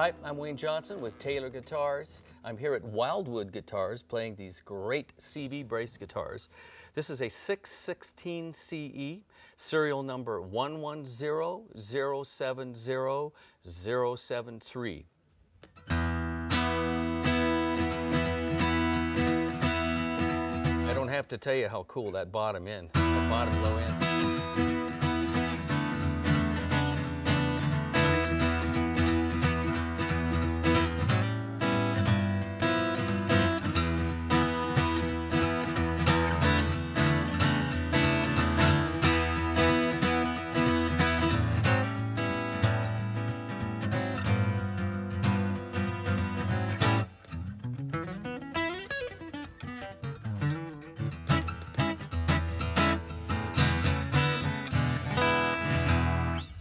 Hi, I'm Wayne Johnson with Taylor Guitars. I'm here at Wildwood Guitars playing these great CV Brace Guitars. This is a 616 CE, serial number 11007073. I don't have to tell you how cool that bottom end, that bottom low end.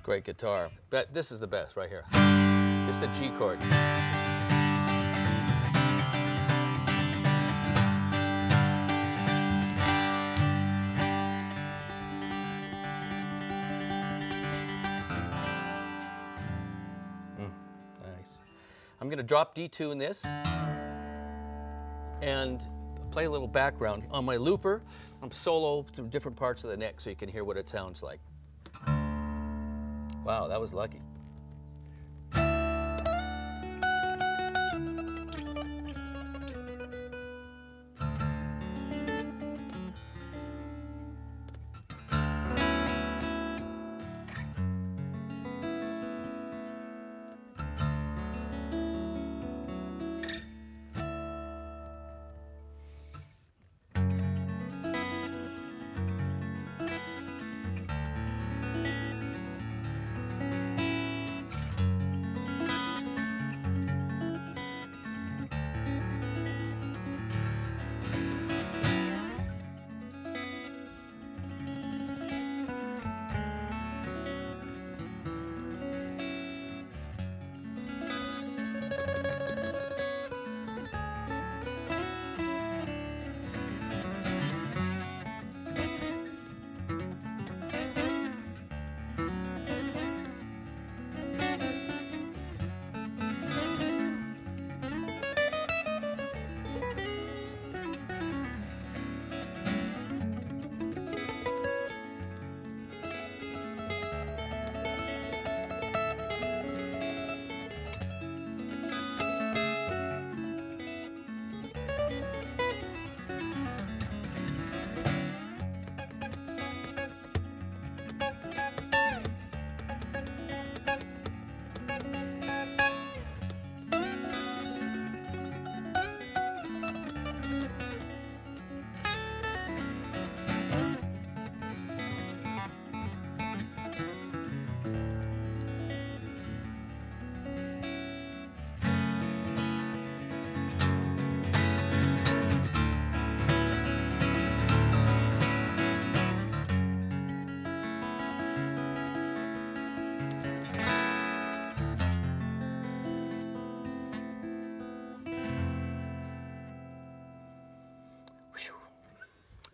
Great guitar, but this is the best right here. It's the G chord. Nice. I'm gonna drop D2 in this and play a little background. On my looper, I'm solo through different parts of the neck so you can hear what it sounds like. Wow, that was lucky.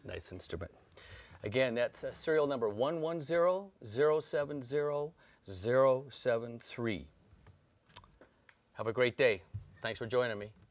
Nice instrument. Again, that's serial number 11007073. Have a great day. Thanks for joining me.